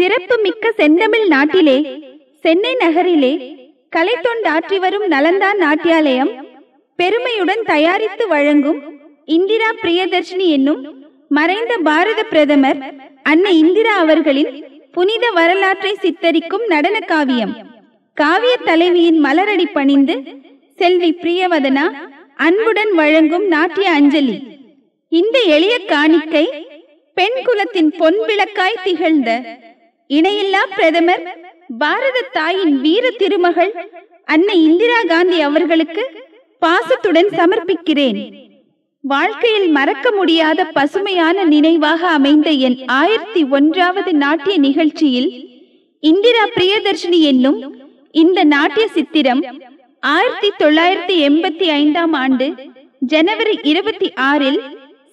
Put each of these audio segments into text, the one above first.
சிறப்புமிக்க செந்தமிழ் நாட்டிலே சென்னை நகரிலே கலை தொண்டாற்றி வரும் நலந்தா நாட்டியாலயம் பெருமையுடன் தயாரித்து வழங்கும் இந்திரா பிரியதர்ஷினி என்னும் மறைந்த பாரத பிரதமர் அன்னை இந்திரா அவர்களின் புனித வரலாற்றை சித்தரிக்கும் நடன காவியம். காவிய தலைவியின் மலரடி பணிந்து செல்வி பிரியவதனா அன்புடன் வழங்கும் நாட்டிய அஞ்சலி. இந்த எளிய காணிக்கை பெண் குலத்தின் பொன்விளக்காய் திகழ்ந்த இணையில்லா பிரதமர் பாரத தாயின் வீர திருமகள் அன்னை இந்திரா காந்தி அவர்களுக்கு பாசத்துடன் சமர்ப்பிக்கிறேன். வாழ்க்கையில் மறக்க முடியாத பசுமையான நினைவாக அமைந்த என் 1001வது நாட்டிய நிகழ்ச்சியில் இந்திரா பிரியதர்ஷினி என்னும் இந்த நாட்டிய சித்திரம் 1985ஆம் ஆண்டு ஜனவரி 26ல்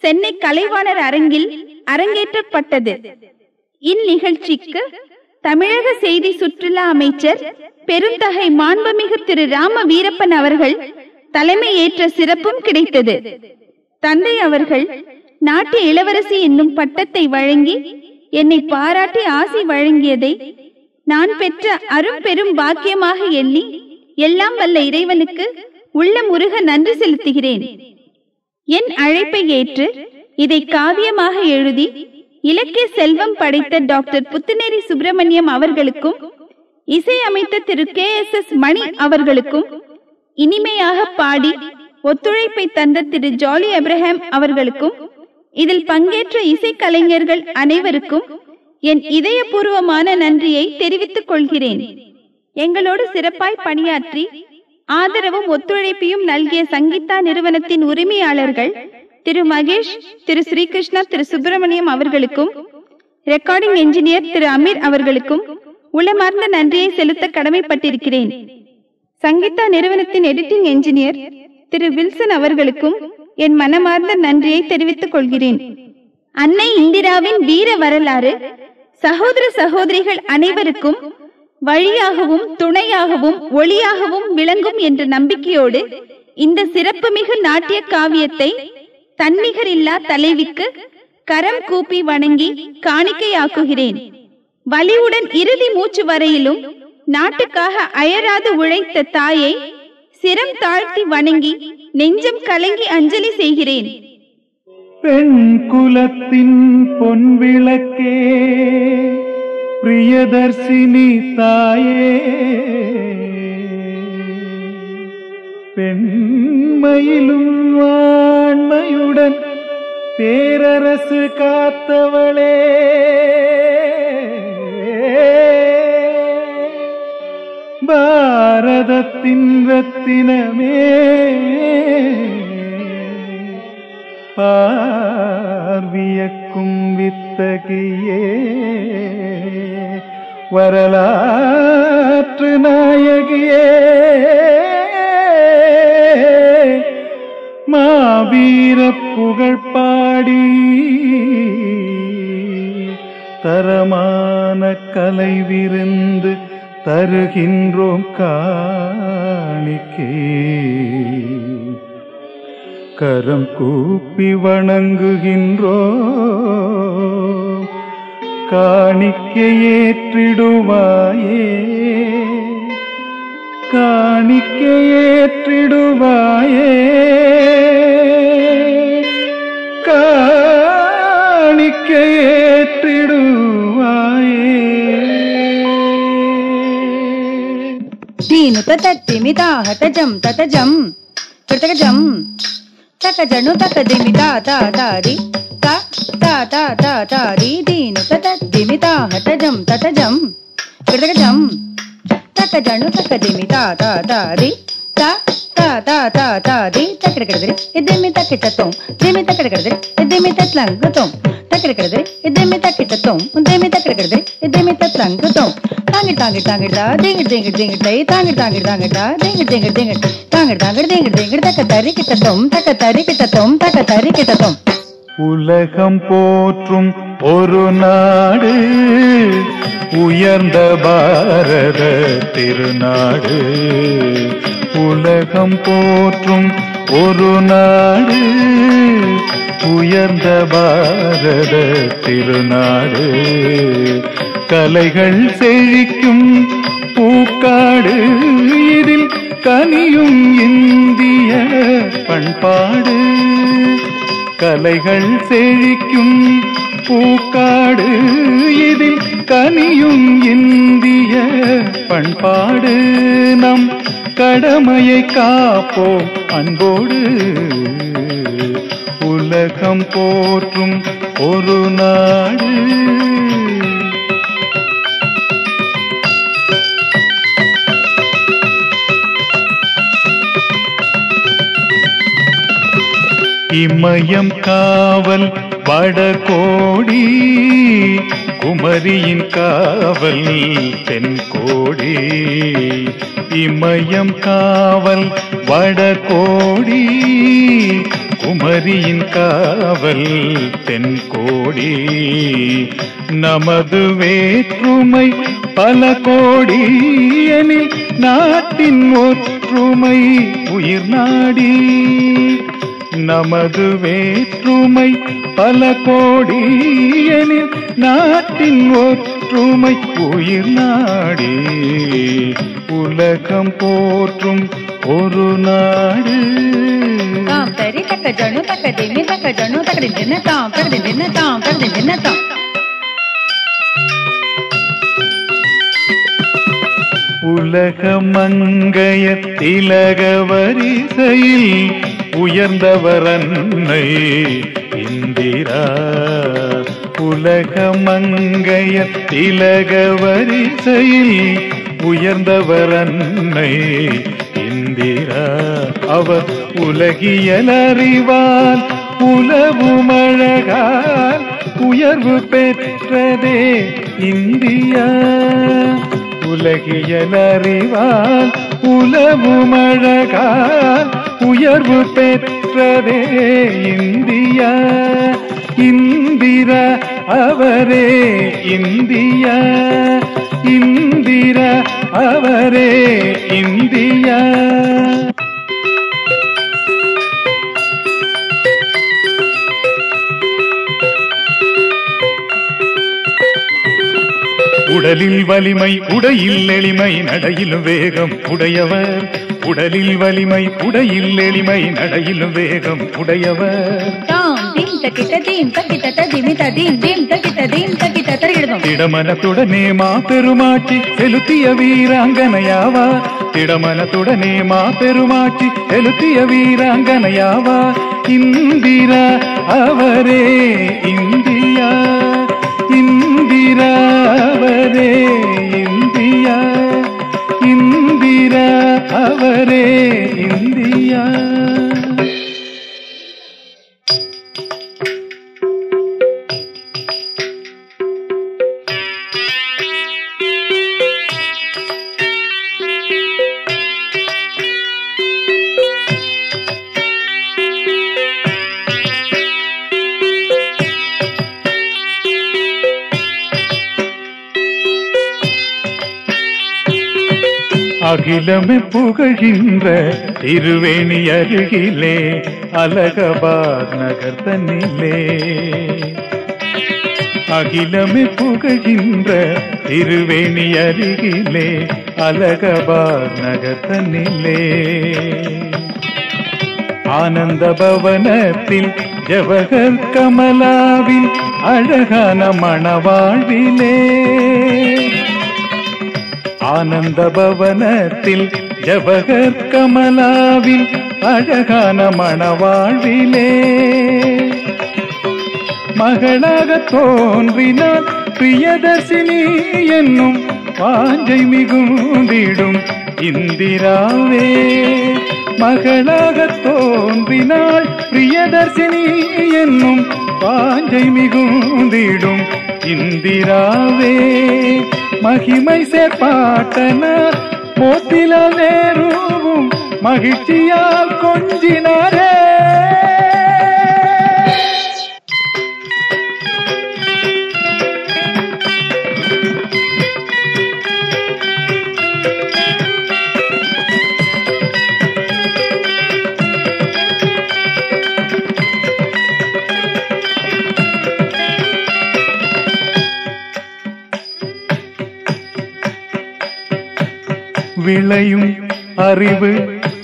சென்னை கலைவாணர் அரங்கில் அரங்கேற்றப்பட்டது. இந்நிகழ்ச்சிக்கு தமிழக செய்தி சுற்றுலா அமைச்சர் பெருந்தகை மாண்புமிகு திரு ராம வீரப்பன் அவர்கள் தலைமையேற்ற சிறப்பும் கிடைத்தது. தந்தை அவர்கள் நாட்டு இளவரசி என்னும் பட்டத்தை வழங்கி என்னை பாராட்டி ஆசி வழங்கியதை நான் பெற்ற அரும் பெரும் பாக்கியமாக எண்ணி எல்லாம் வல்ல இறைவனுக்கு உள்ளம் உருக நன்றி செலுத்துகிறேன். என் அழைப்பை ஏற்று இதை காவியமாக எழுதி இலக்கிய செல்வம் படைத்த டாக்டர் புத்துநேரி சுப்பிரமணியம் அவர்களுக்கும் இசையமைத்த திரு KSS மணி அவர்களுக்கும் இனிமையாக பாடி ஒத்துழைப்பை தந்த திரு ஜாலி அப்ரஹாம் அவர்களுக்கும் இதில் பங்கேற்ற இசைக்கலைஞர்கள் அனைவருக்கும் என் இதயபூர்வமான நன்றியை தெரிவித்துக் கொள்கிறேன். எங்களோடு சிறப்பாய் பணியாற்றி ஆதரவும் ஒத்துழைப்பையும் நல்கிய சங்கீதா நிறுவனத்தின் உரிமையாளர்கள் திரு மகேஷ், திரு ஸ்ரீகிருஷ்ணா, திரு சுப்பிரமணியம் அவர்களுக்கும் ரெக்கார்டிங் என்ஜினியர் திரு அமீர் அவர்களுக்கும் உளமார்ந்த நன்றியை செலுத்த கடமைப்பட்டிருக்கிறேன். சங்கீதா நிறுவனத்தின் எடிட்டிங் என்ஜினியர் திரு வில்சன் அவர்களுக்கும் என் மனமார்ந்த நன்றியை தெரிவித்துக் கொள்கிறேன். அன்னை இந்திராவின் வீர வரலாறு சகோதர சகோதரிகள் அனைவருக்கும் வழியாகவும் துணையாகவும் ஒளியாகவும் விளங்கும் என்ற நம்பிக்கையோடு இந்த சிறப்புமிகு நாட்டிய காவியத்தை தன்னிகரில்லா தலைவிக்கு கரம் கூப்பி வணங்கி காணிக்கையாக்குகிறேன். வலிவுடன் இறுதி மூச்சு வரையிலும் நாட்டுக்காக அயராது உழைத்த தாயை சிரம் தாழ்த்தி வணங்கி நெஞ்சம் கலங்கி அஞ்சலி செய்கிறேன். பெண் குலத்தின் பொன்விளக்கே பிரியதர்ஷினி தாயே, பெண்மையிலும் ஆண்மையுடன் பேரரசு காத்தவளே, பாரதத்தின் ரத்தினமே, பார்வியக்கும் வித்தகியே, வரலாற்று நாயகியே, மாவீர புகழ்பாடி தரமான கலை விருந்து தருகின்றோம் காணிக்கே. கரம் கூப்பி வணங்குகின்றோம், காணிக்கை ஏற்றிடுவாயே, காணிக்கை ஏற்றிடுவாயே, காணிக்கை ஏற்றிடுவாயே. தீனுதத்தமிதாஹதஜம் ததஜம் கிருத்தகஜம் தகஜனு தகதிமிதா தாதாரி த தாதா தாதாரி தீனுதத்தமிதாஹதஜம் ததஜம் கிருத்தகஜம் தகஜனு தகதிமிதா தாதாரி த தாதா தாதாரி தக்கிரகடதரி இதிமி தக்கித்தோம் திமி தக்கிரகடதரி இதிமி தத்லங்கதோம் தக்கிரகடதரி இதிமி தக்கித்தோம் திமி தக்கிரகடதரி இதிமி தத்லங்கதோம் தாங்கிட் தாங்கிட் தாங்கிடா திங்கிட் திங்கிட் திங்கிட்டை தாங்கிட் தாங்கிட் தாங்கிட்டா திங்கிட் திங்கிட் திங்கிட் தாங்கிட் தாங்கிட் திங்கிட் திங்கிட் தக்கத்தறி கிட்டத்தோம் தக்கத்தறி கிட்டத்தோம் தக்கத்தறி கிட்டத்தோம். உலகம் போற்றும் ஒரு நாடு உயர்ந்த பாரத திருநாடு, உலகம் போற்றும் ஒரு நாடு உயர்ந்த பாரத திருநாடு, കലൈകൾ സെഴിക്കും പൂക്കാട് ഇതിൽ കനിയും ഇന്ത്യ പൺപാട് കലൈകൾ സെഴിക്കും പൂക്കാട് ഇതിൽ കനിയും ഇന്ത്യ പൺപാട് നാം கடமையை காப்போம் அன்போடு உலகம் போற்றும் ஒரு நாடு இமயம் காவல் வடகோடி குமரியின் காவல் தென்கோடி இமயம் காவல் வடகோடி குமரியின் காவல் தென்கோடி நமது வேற்றுமை பல கோடி எனில் நாட்டின் ஒற்றுமை உயிர் நாடி நமது வேற்றுமை பல கோடி எனில் நாட்டின் ஒற்றுமை உயிர் நாடி உலகம் போற்றும் ஒரு நாடு தாம் தரி தக்க ஜனு தக்க தேவி தக்க ஜனு தக்கடி தின்ன தாம் தக்கடி தின்ன தாம் தக்கடி தின்ன தாம் உலக மங்கைய திலக வரிசையில் உயர்ந்தவர் அன்னை இந்திரா உலக மங்கைய திலக வரிசையில் உயர்ந்தவர் அன்னை இந்திரா அவர் உலகியல் அறிவால் உலவும் அழகால் உயர்வு பெற்றதே இந்தியா உலகியல் அறிவால் உலவும் அழகால் உயர்வு பெற்றதே இந்தியா இந்திரா அவரே இந்தியா இந்திரா அவரே இந்தியா உடலில் வலிமை உடையில் எளிமை நடையிலும் வேகம் உடையவர் உடலில் வலிமை உடையில் எளிமை நடையிலும் வேகம் உடையவர் திடமனத்துடனே மாபெருமாட்டி செலுத்திய வீராங்கனையாவா திடமனத்துடனே மாபெருமாட்டி செலுத்திய வீராங்கனையாவா இந்திரா அவரே இந்தியா இந்திரா அவரே இந்தியா இந்திரா அவரே இந்தியா அகிலமே புகழ்கின்ற திருவேணி அருகிலே அலகாபாத் நகர் தன்னிலே அகிலமே புகழ்கின்ற திருவேணி அருகிலே அலகாபாத் நகர் தன்னிலே ஆனந்த பவனத்தில் ஜவஹர் கமலாவில் அழகான மணவாழ்விலே ஆனந்த பவனத்தில் ஜவஹர் கமலாவில் அழகான மணவாழ்விலே மகளாக தோன்றினார் பிரியதர்சினி என்னும் வாஞ்சை மிகுந்திடும் இந்திராவே மகளாக தோன்றினாள் பிரியதர்சினி என்னும் வாஞ்சை மிகுந்திடும் இந்திராவே மகிமை சேர்பாட்டனார் போத்திலால் நேருவும் மகிழ்ச்சியால் கொஞ்சினாரே விளையும் அறிவு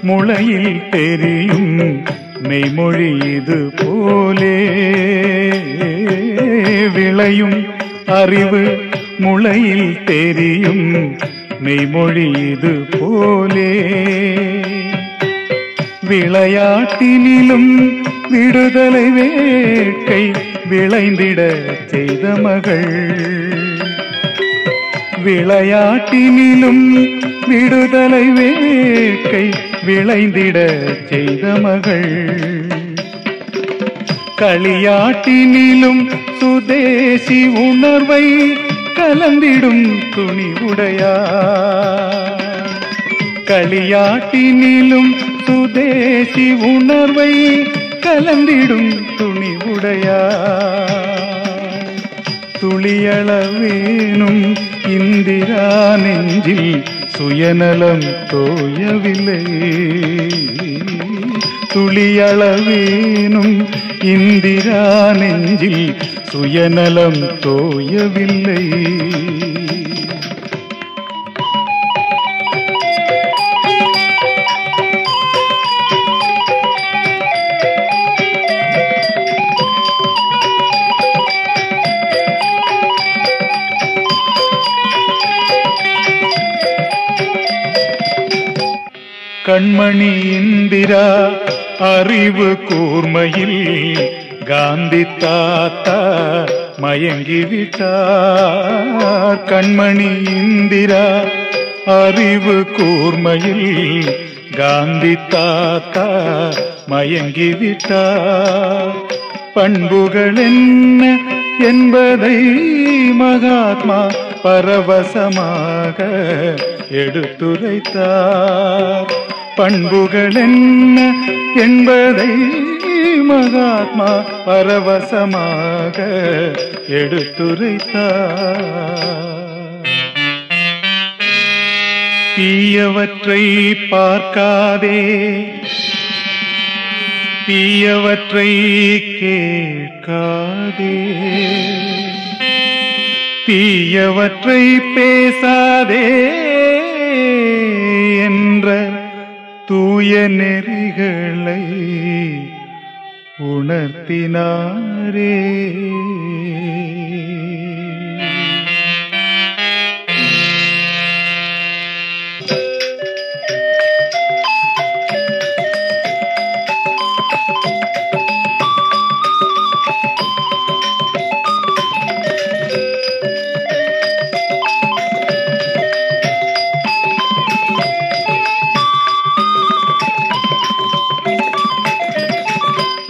முளையில் தெரியும் மெய்மொழி இது போலே. விளையும் அறிவு முளையில் தெரியும் மெய்மொழி இது போலே. விளையாட்டினிலும் விடுதலை வேட்கை விளைந்திட செய்த மகள். விளையாட்டினிலும் விடுதலை வேட்கை விளைந்திட செய்த மகள். களியாட்டினிலும் சுதேசி உணர்வை கலந்திடும் துணிவுடையார். களியாட்டினிலும் சுதேசி உணர்வை கலந்திடும் துணிவுடையார். துளியளவேனும் இந்திரா நெஞ்சில் சுயநலம் தோயவில்லை. துளியளவேனும் இந்திரா நெஞ்சில் சுயநலம் தோயவில்லை. கண்மணி இந்திரா அறிவு கூர்மையில் காந்தி தாத்தா மயங்கிவிட்டார். கண்மணி இந்திரா அறிவு கூர்மையில் காந்தி தாத்தா மயங்கிவிட்டார். பண்புகள் என்ன என்பதை மகாத்மா பரவசமாக எடுத்துரைத்தார். பண்புகள் என்ன என்பதை மகாத்மா பரவசமாக எடுத்துரைத்தார். தீயவற்றை பார்க்காதே தீயவற்றை கேட்காதே தீயவற்றை பேசாதே என்ற தூய நெறிகளை உணர்த்தினாரே.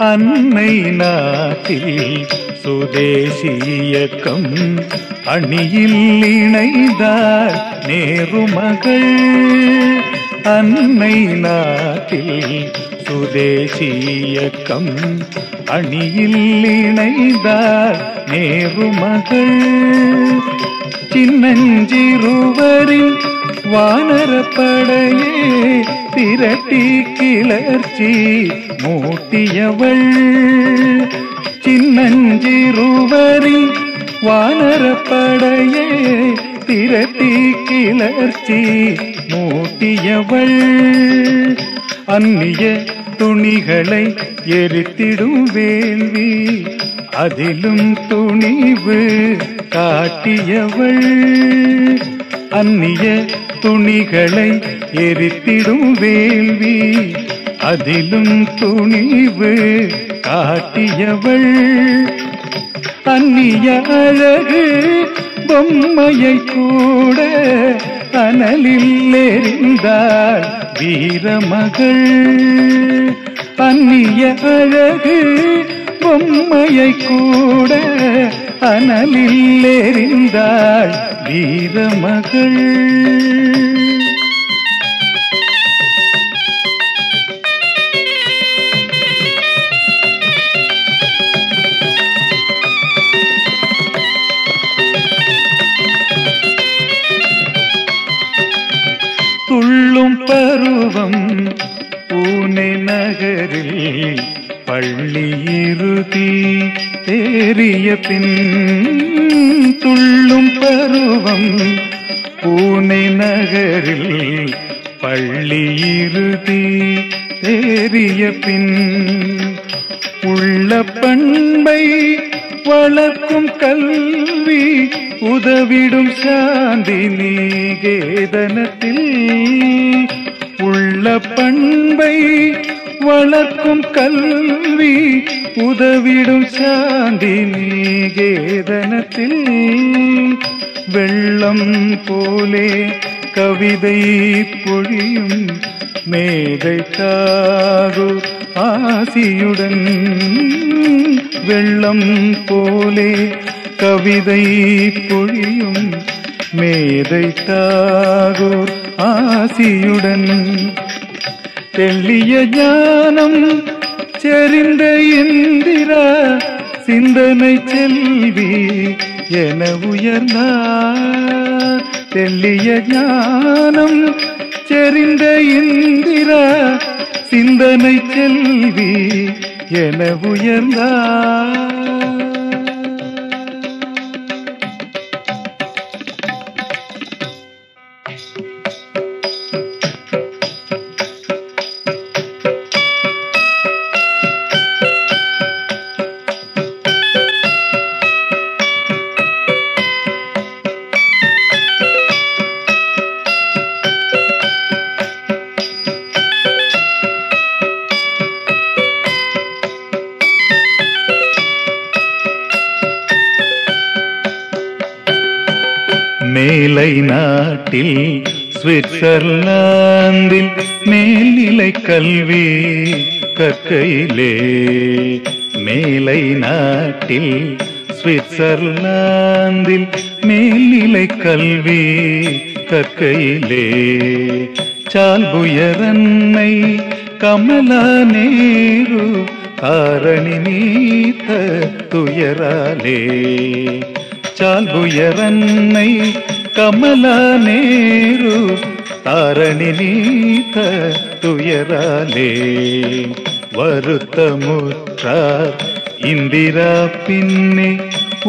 அன்னை நாட்டில் சுதேசி இயக்கம் அணியில் இணைந்தார் நேருமகள். அன்னை நாட்டில் சுதேசி இயக்கம் அணியில் இணைந்தார் நேருமகள். சின்னஞ்சிறுவரின் வானரப்படையே திரட்டி கிளர்ச்சி மூட்டியவள். சின்னஞ்சிறுவரி வானரப்படையே திரட்டி கிளர்ச்சி மூட்டியவள். அந்நிய துணிகளை எரித்திடும் வேள்வி அதிலும் துணிவு காட்டியவள். அந்நிய துணிகளை எரித்திடும் வேள்வி அதிலும் துணிவு காட்டியவள். அந்நிய அழகு பொம்மையை கூட அனலில் எறிந்தாள் வீரமகள். அந்நிய அழகு பொம்மையை கூட அனலில் எறிந்தாள் வீரமகள். துள்ளும் பருவம் பூனே நகரில் பள்ளி இறுதி தேறிய பின். துள்ளும் பருவம் பூனே சென்னை நகரில் பள்ளி இறுதி தேறிய பின் உள்ள பண்பை வளர்க்கும் கல்வி உதவிடும் சாந்தி நீகேதனத்தில் உள்ள பண்பை வளர்க்கும் கல்வி உதவிடும் சாந்தி நீகேதனத்தில் வெள்ளம் போலே கவிதை பொழியும் மேதை தாகு ஆசியுடன் வெள்ளம் போலே கவிதை பொழியும் மேதை தாகு ஆசியுடன் தெளிய ஞானம் செறிந்த இந்திரா சிந்தனை செல்வி என உயர்ந்தார் தெளிய ஞானம் செறிந்த இந்திரா சிந்தனை செல்வி என உயர்ந்தார் மேலை நாட்டில் சுவிட்சர்லாந்தில் மேல்நிலை கல்வி கற்கையிலே மேலை நாட்டில் சுவிட்சர்லாந்தில் மேல்நிலை கல்வி கற்கையிலே சால்புயரன்னை கமலா நேரு காரணி நீத்த துயராலே சால்புயரன்னை கமலா நேரு தாரணி நீத்த துயராலே வருத்தமுற்றார் இந்திரா பின்னே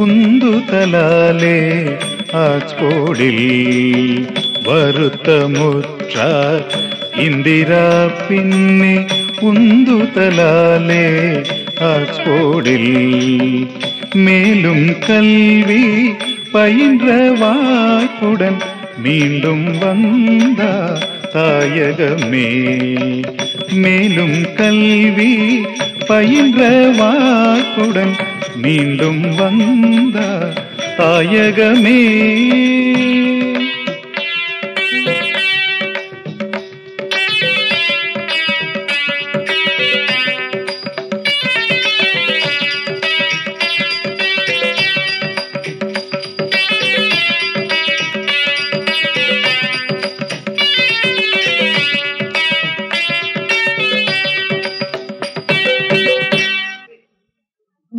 உந்துதலாலே ஆக்ஸ்போர்டில் வருத்தமுற்றார் இந்திரா பின்னே உந்துதலாலே ஆக்ஸ்போர்டில் மேலும் கல்வி பயின்ற வாக்குடன் மீண்டும் வந்தா தாயகமே மேலும் கல்வி பயின்ற வாக்குடன் மீண்டும் வந்தா தாயகமே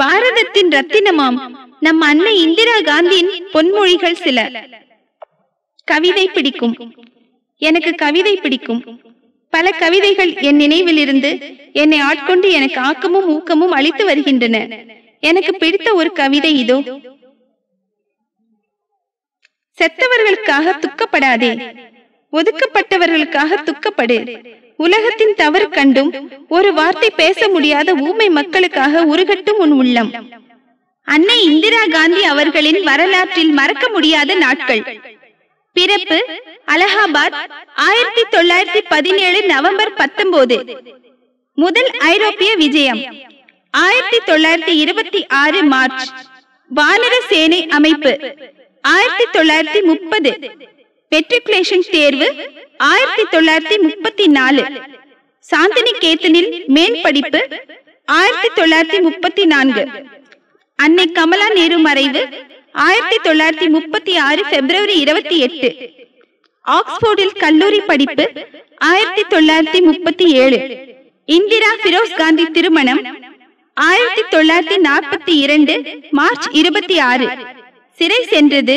பாரதத்தின் ரத்தினமாம் நம் அன்னை இந்திரா காந்தியின் பொன்மொழிகள் சில. கவிதை பிடிக்கும், எனக்கு கவிதை பிடிக்கும். பல கவிதைகள் என் நினைவில் இருந்து என்னை ஆட்கொண்டு எனக்கு ஆக்கமும் ஊக்கமும் அளித்து வருகின்றன. எனக்கு பிடித்த ஒரு கவிதை இதோ. செத்தவர்களுக்காக துக்கப்படாதே, ஒதுக்கப்பட்டவர்களுக்காக துக்கப்படு. உலகத்தின் தவறு கண்டும் ஒரு வார்த்தை பேச முடியாத ஊமை மக்களுக்காக உருகட்டும் உன் உள்ளம். அன்னை இந்திரா காந்தி அவர்களின் வரலாற்றில் மறக்க முடியாத நாட்கள். பிறப்பு அலகாபாத் 1917 நவம்பர் 19. முதல் ஐரோப்பிய விஜயம் 1926 மார்ச். வானர சேனை அமைப்பு 1930. மெட்ரிகுலேஷன் தேர்வு 1934. சாந்தினிகேதனில் மேற்படிப்பு 1934. அன்னை கமலா நேரு மறைவு 1936 February 28. ஆக்ஸ்போர்டில் கல்லூரி படிப்பு 1937. இந்திரா பிரோஸ் காந்தி திருமணம் 1942 March 26. சிறை சென்றது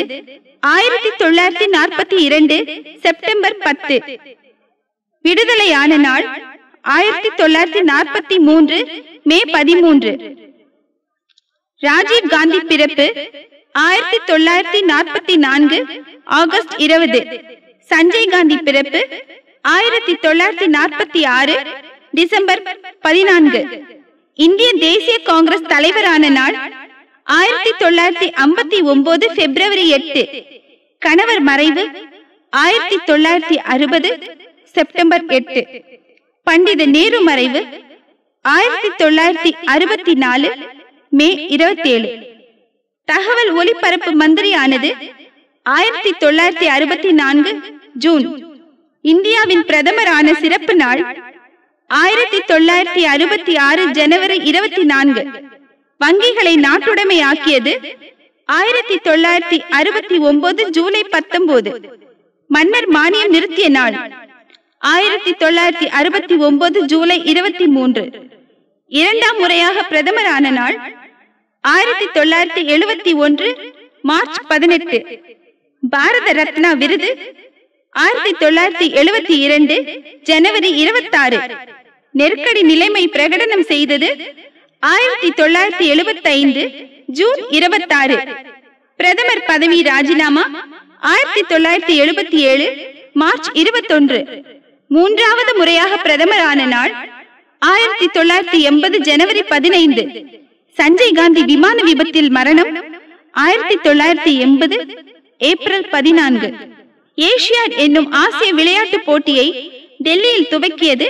1942 செப்டம்பர் 10. விடுதலையான நாள் 1943 மே 13. ராஜீவ் காந்தி பிறப்பு 1944 ஆகஸ்ட் 20. சஞ்சய் காந்தி பிறப்பு 1946 டிசம்பர் 14. இந்திய தேசிய காங்கிரஸ் தலைவரான நாள் 1959 February 8. கணவர் மறைவு 1960 செப்டம்பர் 8. பண்டித நேரு மறைவு 1964 மே 27. தகவல் ஒலிபரப்பு மந்திரியானது 1964 ஜூன். இந்தியாவின் பிரதமரான சிறப்பு நாள் 1966 ஜனவரி 24. வங்கிகளை நாட்டுடைமையாக்கியது 1969 ஜூலை 19. மன்னர் மானியம் நிறுத்திய நாள் 1969 ஜூலை 23. இரண்டாம் முறையாக பிரதமரான நாள் 1971 மார்ச் 18. பாரத ரத்னா விருது 1972 ஜனவரி 26. நெருக்கடி நிலைமை பிரகடனம் செய்தது 1975 ஜூன் 26. பிரதமர் பதவி ராஜினாமா 1977 மார்ச் 21. மூன்றாவது முறையாக பிரதமரான நாள் 1980 ஜனவரி 15. சஞ்சய் காந்தி விமான விபத்தில் மரணம் 1980 ஏப்ரல் 14. ஏஷியாட் என்னும் ஆசிய விளையாட்டு போட்டியை டெல்லியில் துவக்கியது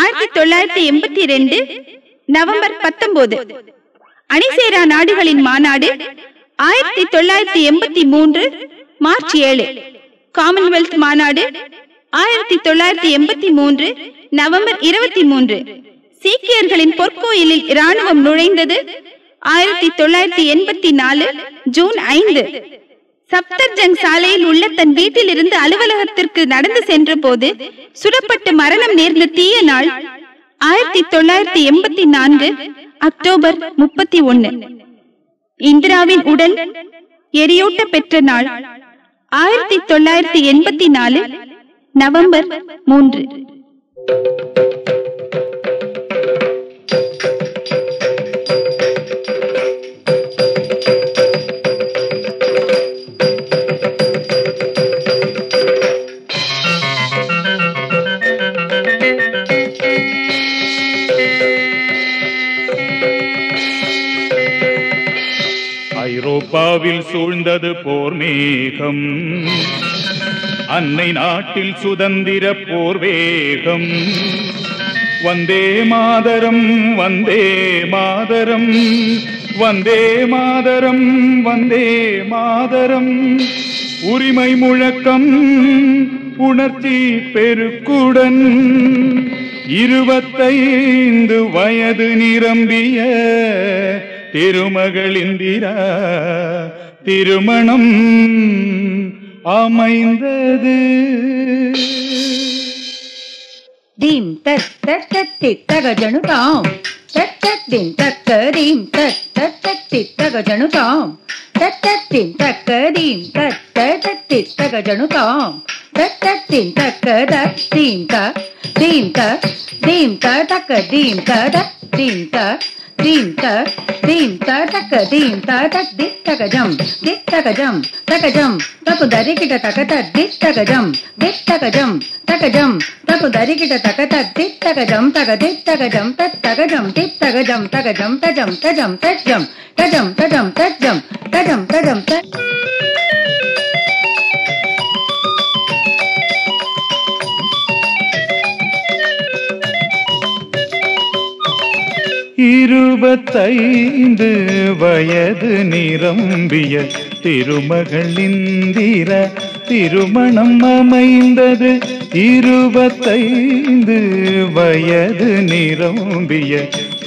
1982 நவம்பர் 19. அணிசேரா நாடுகளின் மாநாடு 1983 மார்ச் 7. காமன்வெல்த் மாநாடு 1983 நவம்பர் 23. சீக்கியர்களின் பொற்கோயிலில் இராணுவம் நுழைந்தது 1984 ஜூன் 5. சப்தர்ஜங் சாலையில் உள்ள தன் வீட்டில் இருந்து அலுவலகத்திற்கு நடந்து சென்ற போது சுடப்பட்டு மரணம் நேர்ந்த தீய நாள் 1984 அக்டோபர் 31. இந்திராவின் உடல் எரியூட்ட பெற்ற நாள் 1984 நவம்பர் 3. ஐரோப்பாவில் சூழ்ந்தது போர் மேகம், அன்னை நாட்டில் சுதந்திர போர்வேகம். வந்தே மாதரம் வந்தே மாதரம் வந்தே மாதரம் வந்தே மாதரம். உரிமை முழக்கம் உணர்த்தி பெருக்குடன் 25 வயது நிரம்பிய திருமகள் இந்திரா திருமணம் அமைந்தது. தீம் தத் தத் தத்தி தகஜனுதாம் தத் தத்தின் தக்கதீம் தத் தத் தத்தி தகஜனுதாம் தத் தத்தின் தக்கதீம் தத் தத் தத்தி தகஜனுதாம் தத் தத்தின் தக்கத தீம் த தீம் த தீம் த தக்க தீம் தத தீம் த தீம் த தக்க தீம் த தக் தித்தகஜம் தித்தகஜம் தகஜம் தகு தரிகிட தகத தித்தகஜம் தித்தகஜம் தகஜம் தகு தரிகிட தகத தித்தகஜம் தக தித்தகஜம் தத்தகஜம் தித்தகஜம் தகஜம் தஜம் தஜம் தஜம் தஜம் தஜம் தஜம் தஜம் தஜம் த. இருபத்தைந்து வயது நிரம்பிய திருமகள் இந்திரா திருமணம் அமைந்தது. 25 வயது நிரம்பிய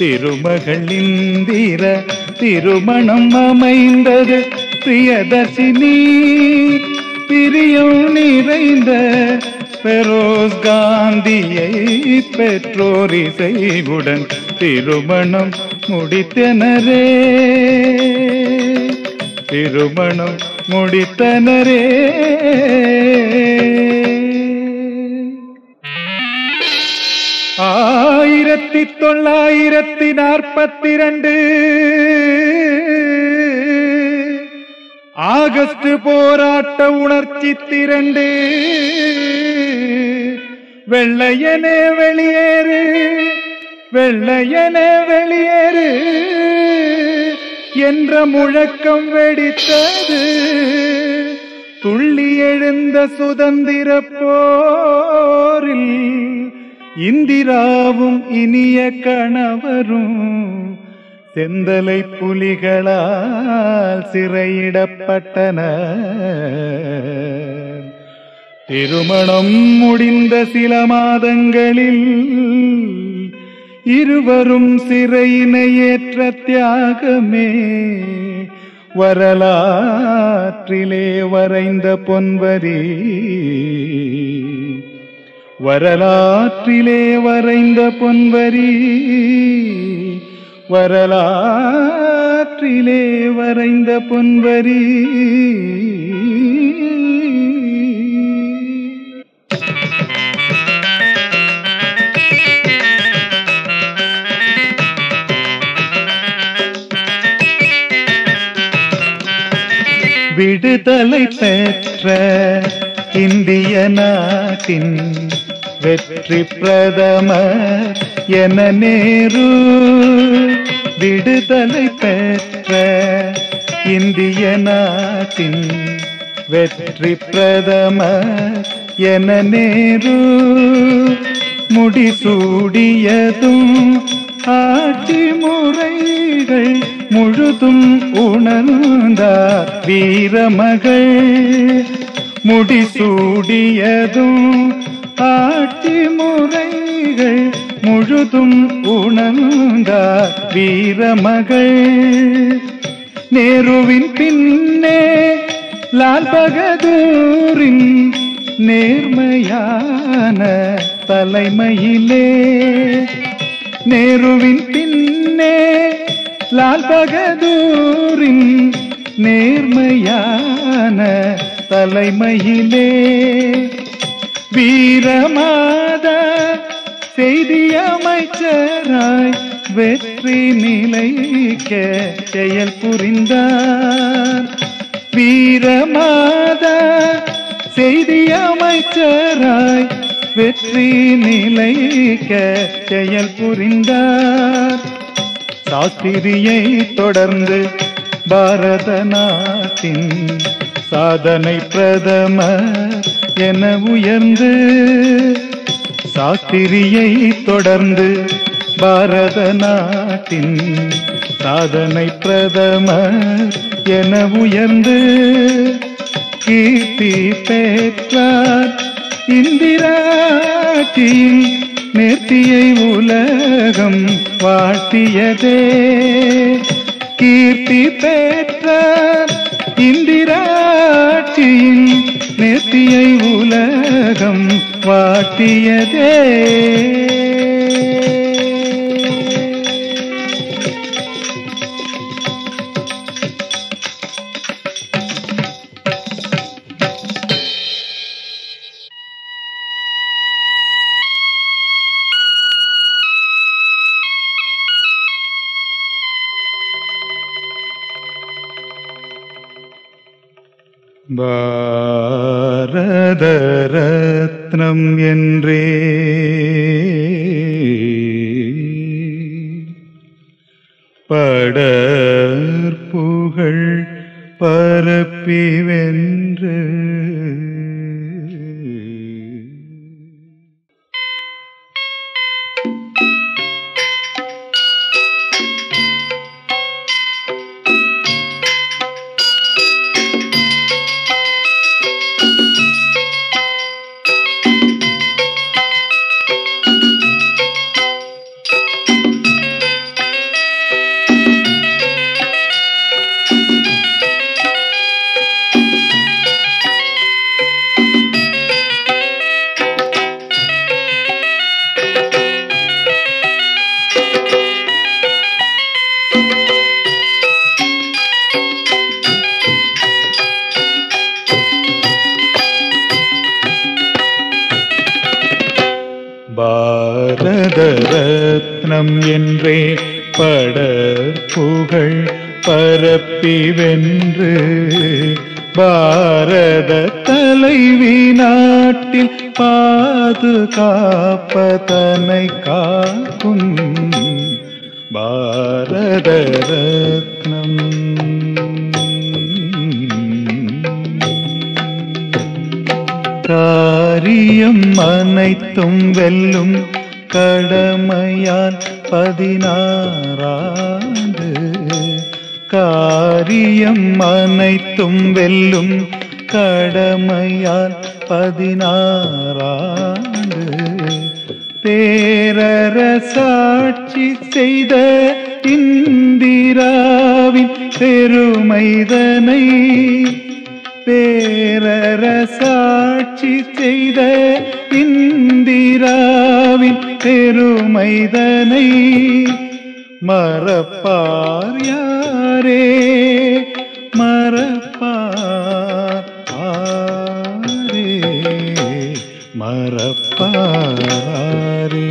திருமகள் இந்திரா திருமணம் அமைந்தது. பிரியதர்ஷினி பிரியம் நிறைந்த பெரோஸ் காந்தியை பெற்றோர் இசைவுடன் திருமணம் முடித்தனரே திருமணம் முடித்தனரே. ஆகஸ்ட் போராட்ட உணர்ச்சி திரண்டு வெள்ளையனே வெளியேறு, வெள்ளையனே வெளியேறு என்ற முழக்கம் வெடித்தது. துள்ளி எழுந்த சுதந்திர போரில் இந்திராவும் இனிய கணவரும் செந்தலை புலிகளால் சிறையிடப்பட்டனர். திருமணம் முடிந்த சில மாதங்களில் இருவரும் சிறையினை ஏற்ற தியாகமே வரலாற்றிலே வரைந்த பொன்வரி, வரலாற்றிலே வரைந்த பொன்வரி, வரலாற்றிலே வரைந்த பொன்வரி. விடுதலை பெற்ற இந்திய நாட்டின் வெற்றி பிரதமர் என நேரு. விடுதலை பெற்ற இந்திய நாட்டின் வெற்றி பிரதமர் என நேரு. முடிசூடியதும் ஆட்சி முறைகள் முழுதும் உணர்ந்தார் வீரமகள். முடிசூடியதும் ஆட்சி முறைகள் முழுதும் உணர்ந்தார் வீரமகள். நேருவின் பின்னே லால் பகதூரின் நேர்மையான தலைமையிலே, நேருவின் பின்னே லால் பகதூரின் நேர்மையான தலைமையிலே வீரமாத செய்தி அமைச்சராய் வெற்றி நிலைக்க செயல் புரிந்தார். வீரமாத செய்தி அமைச்சராய் வெற்றி நிலைக்க செயல் புரிந்தார். சாஸ்திரியை தொடர்ந்து பாரத நாட்டின் சாதனை பிரதமர் என உயர்ந்து, சாஸ்திரியை தொடர்ந்து பாரத நாட்டின் சாதனை பிரதமர் என உயர்ந்து கீர்த்தி பெற்றார். இந்திராட்டியின் நேர்த்தியை உலகம் வாழ்த்தியதே. கீர்த்தி பெற்றார் இந்திராட்சியின் நேர்த்தியை உலகம் வாட்டியதே. பாரத ரத்னம் என்றே படற்புகழ் பரப்பி வென்று பரப்பிவென்று பாரத தலைவி நாட்டில் பாதுகாப்பதனை காக்கும் பாரத ரத்னம். காரியம் அனைத்தும் வெல்லும் கடமையால் 16 ஆண்டு காரியம் அனைத்தும் வெல்லும் கடமையால் 16 ஆண்டு பேரரசாட்சி செய்த இந்திராவின் பெருமைதனை பேரரசாட்சி செய்த இந்திராவின் பெருமைதனை மறப்பார் யாரே மறப்பார் யாரே மறப்பார் யாரே.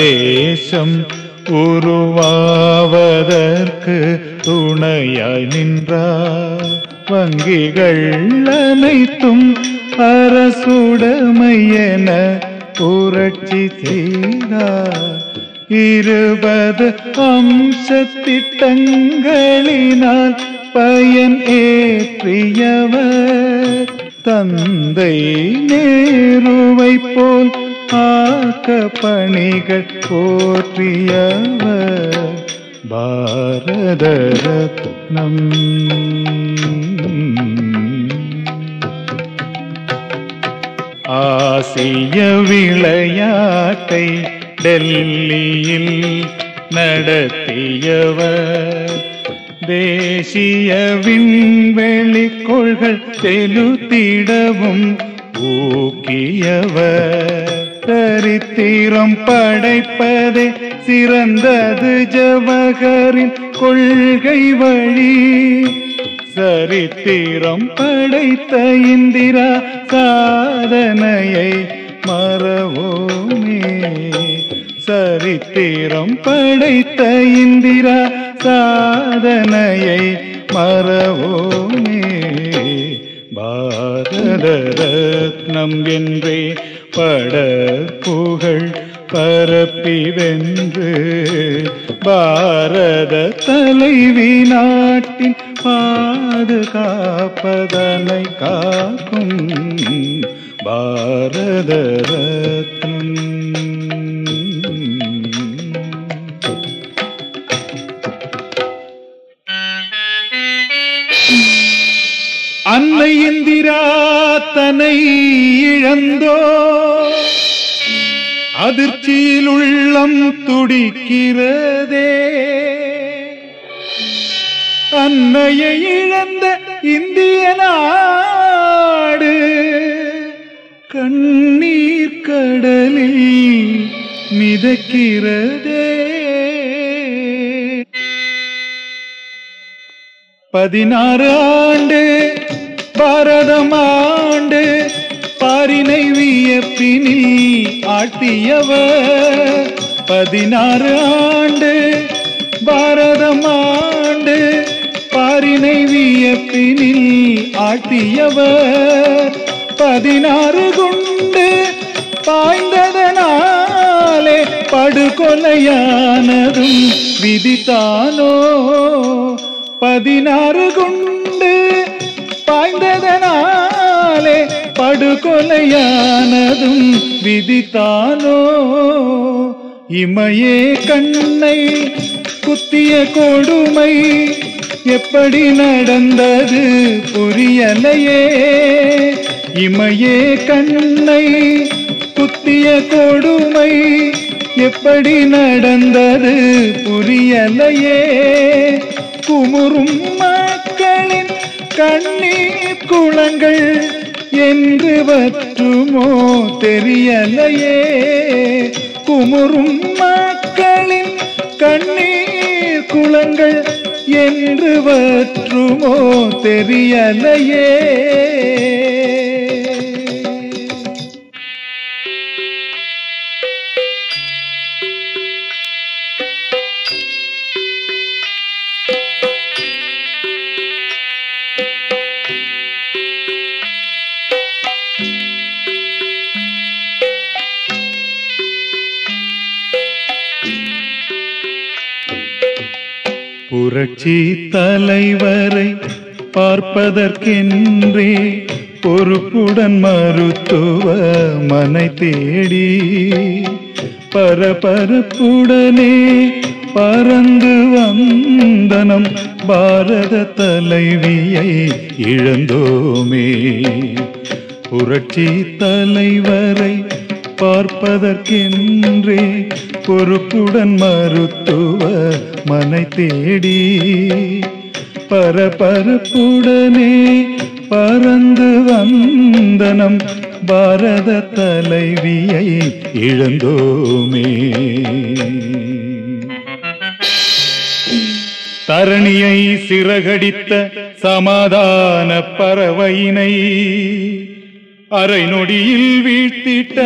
தேசம் உருவாவதற்கு துணையாய் நின்றார் வங்கிகள் அனைத்தும் அரசுடைமையென புரட்சி செய்தார் 20 அம்ச திட்டங்களினால் பயன் ஏற்றியவர் தந்தை நேருவை போல் ஆக்க பணிகள் போற்றியவர் பாரத ரத்னம். ஆசிய விளையாட்டை டெல்லியில் நடத்தியவர் தேசிய விண்வெளி கோள்கள் செலுத்திடவும் ஊக்கியவர் சரித்திரம் படைப்பதே சிறந்தது ஜவஹரின் கொள்கை வழி சரித்திரம் படைத்த இந்திரா சாதனையை மறவோமே சரித்திரம் படைத்த இந்திரா சாதனையை மறவோமே பாரத ரத்னம் என்றே படப்புகழ் பரப்பிவென்று பாரத தலைவி நாட்டின் பாதுகாப்பதனை காக்கும் பாரத ரத்னம். அன்னை இந்திரா தன்னை இழந்தோ அதிர்ச்சியில் உள்ளம் துடிக்கிறதே அன்னையை இழந்த இந்திய நாடு கண்ணீர் கடலில் மிதக்கிறதே 16 ஆண்டு பாரதமாண்டு பாரினை வியப்பினில் ஆழ்த்தியவர் 16 ஆண்டு பாரதமாண்டு பாரினை வியப்பினில் ஆழ்த்தியவர் 16 குண்டு பாய்ந்ததனாலே படுகொலையானதும் விதித்தானோ 16 குண்டு பாய்ந்ததனாலே படுகொலையானதும் விதித்தானோ இமையே கண்ணை குத்திய கொடுமை எப்படி நடந்தது புரியலையே இமையே கண்ணை குத்திய கொடுமை எப்படி நடந்தது புரியலையே குமுறும் மக்களின் கண்ணீர் குளங்கள் என்று வற்றுமோ தெரியலையே, குமுறும் மக்களின் கண்ணீர் குளங்கள் என்று வற்றுமோ தெரியலையே. புரட்சி தலைவரை பார்ப்பதற்கென்றே பொறுப்புடன் மருத்துவ மனை தேடி பரபரப்புடனே பறந்து வந்தனம் பாரத தலைவியை இழந்தோமே. புரட்சி தலைவரை பார்ப்பதற்கென்றே பொறுப்புடன் மருத்துவ மனை தேடி பரபரப்புடனே பறந்து வந்தனம் பாரத தலைவியை இழந்தோமே. தரணியை சிறகடித்த சமாதான பறவையினை அரை நொடியில் வீழ்த்திட்ட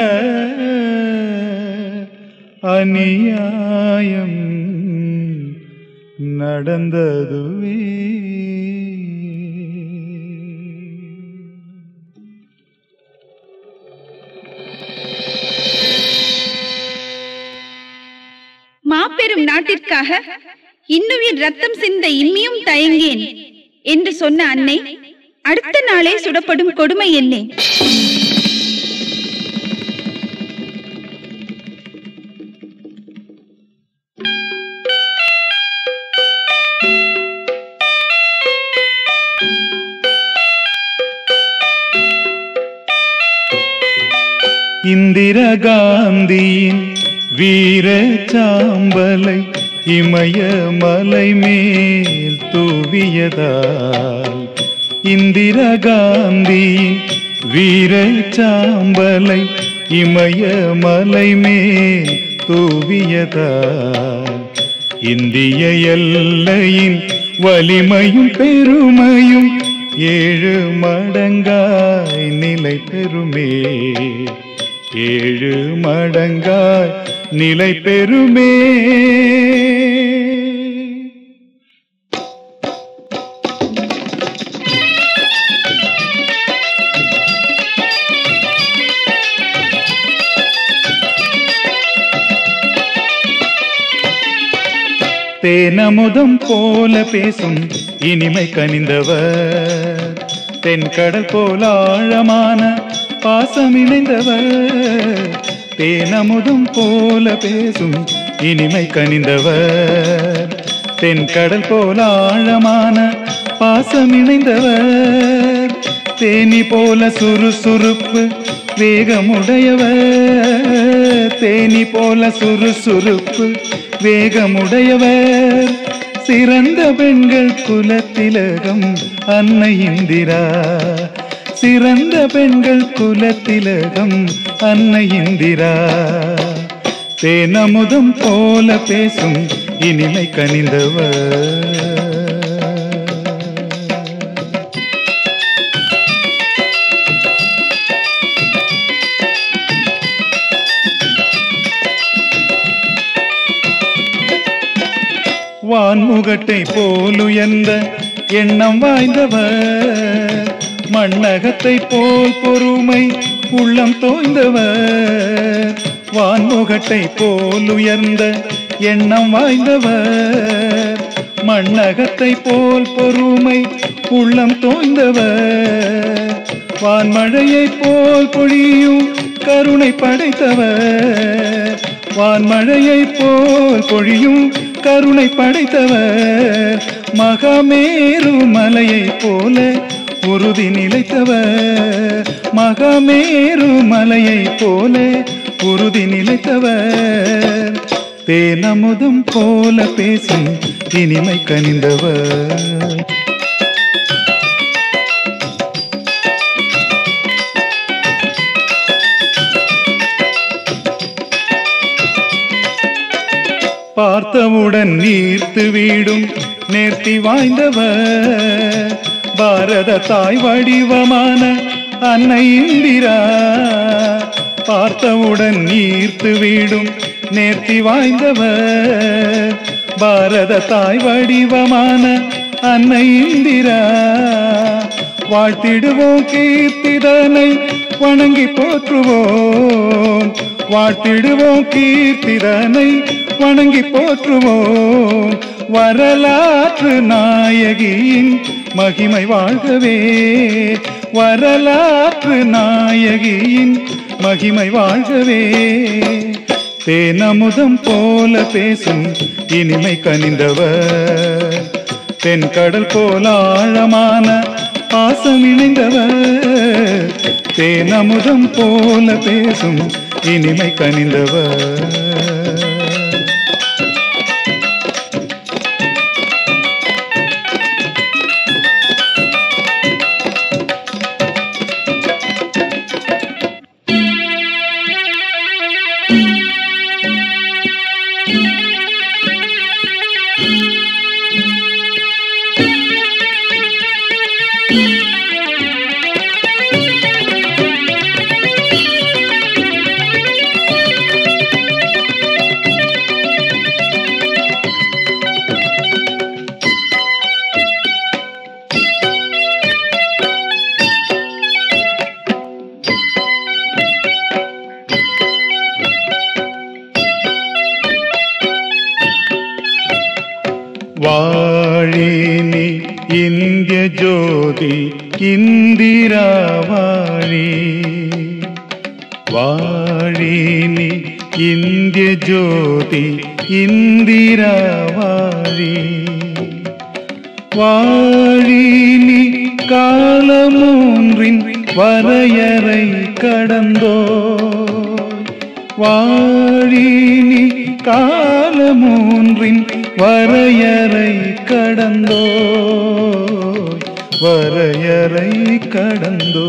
அநியாயம் நடந்ததுவே. மாபெரும் நாட்டிற்காக இன்னும் என் ரத்தம் சிந்த இன்னியும் தயங்கேன் என்று சொன்ன அன்னை அடுத்த நாளே சுடப்படும் கொடுமை என்ன? இந்திரா காந்தியின் வீர சாம்பலை இமயமலை மேல் தூவியதால், இந்திரா காந்தியின் வீர சாம்பலை இமயமலை மேல் தூவியதால் இந்திய எல்லையின் வலிமையும் பெருமையும் ஏழு மடங்காய் நிலை பெறுமே. ஏழு மடங்காய் நிலை பெறுமே. தேனமுதம் போல பேசும் இனிமை கனிந்தவர், தென்கடல் போல ஆழமான பாசம் இணைந்தவர். தேனமுதம் போல பேசும் இனிமை கனிந்தவர், தென்கடல் போல ஆழமான பாசம் இணைந்தவர். தேனி போல சுறுசுறுப்பு வேகமுடையவர், தேனி போல சுறுசுறுப்பு வேகமுடையவர். சிறந்த பெண்கள் குலத்திலகம் அன்னை இந்திரா, சிறந்த பெண்கள் குலத்திலகம் அன்னை இந்திரா. தேனமுதம் போல பேசும் இனிமை கனிந்தவர். வான்முகட்டை போலுயர்ந்த எண்ணம் வாய்ந்தவர், மண்ணகத்தை போல் பொறுமை உள்ளம் தோய்ந்தவர். வான்முகட்டை போலுயர்ந்த எண்ணம் வாய்ந்தவர், மண்ணகத்தை போல் பொறுமை உள்ளம் தோய்ந்தவர். வான்மழையை போல் பொழியும் கருணை படைத்தவர், வான்மழையை போல் பொழியும் கருணை படைத்தவர். மகாமேரு மலையை போல உறுதி நிலைத்தவர், மகாமேரு மலையை போல உறுதி நிலைத்தவர். தேனமுதம் போல பேசும் இனிமை கனிந்தவர். பார்த்தமுடன் நீர்த்து வீடும் நேர்த்தி வாய்ந்தவர் பாரத தாய் வடிவமான அன்னை இந்திரா. பார்த்தமுடன் நீர்த்து வீடும் நேர்த்தி வாய்ந்தவர் பாரத தாய் வடிவமான அன்னை இந்திரா. வாழ்த்திடுவோம் கீர்த்திதனை வணங்கி போற்றுவோம், வாழ்த்திடுவோம் கீர்த்திதனை வணங்கி போற்றுவோம். வரலாற்று நாயகியின் மகிமை வாழ்கவே, வரலாற்று நாயகியின் மகிமை வாழ்கவே. தேனமுதம் போல பேசும் இனிமை கனிந்தவர், தென்கடல் போல ஆழமான பாசம் இணைந்தவர். தேனமுதம் போல பேசும் இனிமை கனிந்தவர். வாழினி இந்திய ஜோதி இந்திரா வாழி, வாழினி இந்திய ஜோதி இந்திரா வாழி. வாழினி காலமூன்றின் வரையறை கடந்தோ, வாழினி காலமூன்றின் வரையறை கடந்தோ, வரையறை கடந்தோ.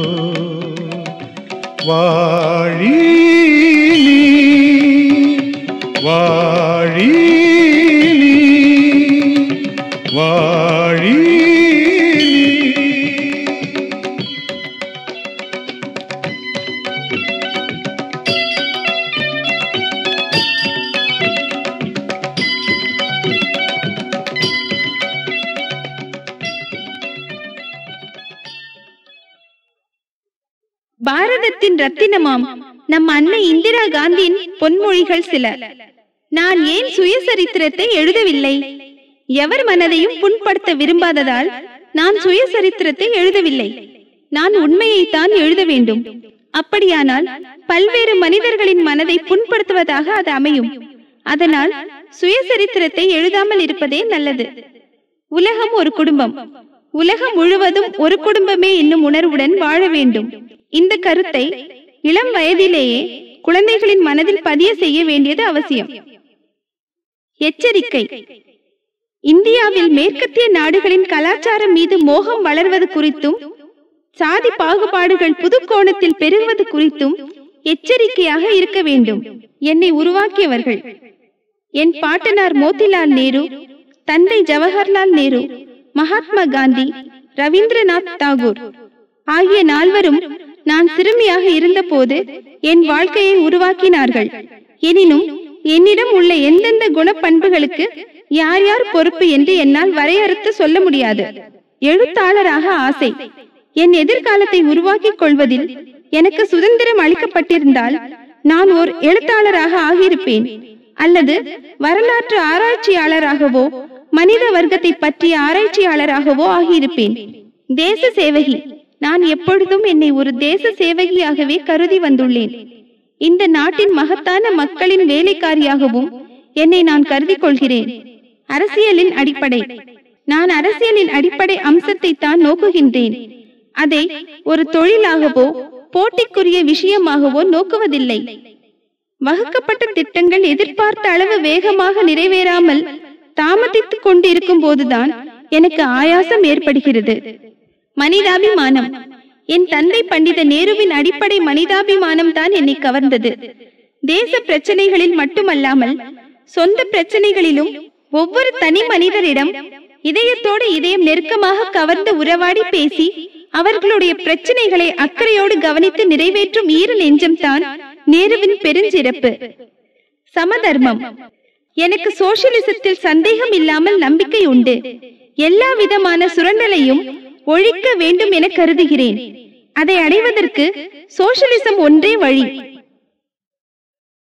வாழினி வாழினி வாழினி. பாரதத்தின் ரத்தினமாம் நம் அன்னை இந்திரா காந்தியின் பொன்மொழிகள் சில. நான் ஏன் சுயசரித்திரத்தை எழுதவில்லை? எவர் மனதையும் புண்படுத்த விரும்பாததால் நான் சுயசரித்திரத்தை எழுதவில்லை. நான் உண்மையைத்தான் எழுத வேண்டும். அப்படியானால் பல்வேறு மனிதர்களின் மனதை புண்படுத்துவதாக அது அமையும். அதனால் சுயசரித்திரத்தை எழுதாமல் இருப்பதே நல்லது. உலகம் ஒரு குடும்பம், உலகம் முழுவதும் ஒரு குடும்பமே என்னும் உணர்வுடன் வாழ வேண்டும். இந்த கருத்தை இளம் வயதிலேயே குழந்தைகளின் மனதில் பதிய செய்ய வேண்டியது அவசியம். எச்சரிக்கை. இந்தியாவில் மேற்கத்திய நாடுகளின் கலாச்சாரம் மீது மோகம் வளர்வது குறித்தும் சாதி பாகுபாடுகள் புது கோணத்தில் பெருகுவது குறித்தும் எச்சரிக்கையாக இருக்க வேண்டும். என்னை உருவாக்கியவர்கள் என் பாட்டனார் மோதிலால் நேரு, தந்தை ஜவஹர்லால் நேரு, மகாத்மா காந்தி, ரவீந்திரநாத் தாகூர் ஆகிய நால்வரும் நான் சிறுமியாக இருந்தபோது என் வாழ்க்கையை உருவாக்கினார்கள். எனினும் என்னிடம் உள்ள எந்தெந்த குணப்பண்புகளுக்கு யார் யார் பொறுப்பு என்று என்னால் வரையறுத்து சொல்ல முடியாது. எழுத்தாளராக ஆசை. என் எதிர்காலத்தை உருவாக்கிக் கொள்வதில் எனக்கு சுதந்திரம் அளிக்கப்பட்டிருந்தால் நான் ஓர் எழுத்தாளராக ஆகியிருப்பேன், அல்லது வரலாற்று ஆராய்ச்சியாளராகவோ மனித வர்க்கத்தை பற்றிய ஆராய்ச்சியாளராகவோ ஆகியிருப்பேன். தேச சேவகி. நான் எப்பொழுதும் என்னை ஒரு தேச சேவகியாகவே கருதி வந்துள்ளேன். இந்த நாட்டின் மகத்தான மக்களின் வேலைக்காரியாகவும் என்னை நான் கருதி கொள்கிறேன். அரசியலின் அடிப்படை. நான் அரசியலின் அடிப்படை அம்சத்தை தான் நோக்குகின்றேன். அதை ஒரு தொழிலாகவோ போட்டிக்குரிய விஷயமாகவோ நோக்குவதில்லை. வகுக்கப்பட்ட திட்டங்கள் எதிர்பார்த்த அளவு வேகமாக நிறைவேறாமல் தாமதித்துக் கொண்டிருக்கும் போதுதான் எனக்கு ஆயாசம் ஏற்படுகிறது. மனிதாபிமானம். என் தந்தை பண்டித நேருவின் அடிப்படை மனிதாபிமானம் தான் என்னை கவர்ந்தது. தேச பிரச்சனைகளில் மட்டுமல்லாமல் சொந்த பிரச்சனைகளிலும் ஒவ்வொரு தனி மனிதரிடம் இதயத்தோடு இதயம் நெருக்கமாக கவர்ந்து உறவாடி பேசி அவர்களுடைய பிரச்சனைகளை அக்கறையோடு கவனித்து நிறைவேற்றும் ஈர நெஞ்சம்தான் நேருவின் பெருஞ்சிறப்பு. சமதர்மம். எனக்கு சோசியலிசத்தில் சந்தேகம் இல்லாமல் நம்பிக்கை உண்டு. எல்லா விதமான சுரண்டலையும் ஒழிக்க வேண்டும் என கருதுகிறேன். அதை அடைவதற்கு சோசியலிசம் ஒன்றே வழி.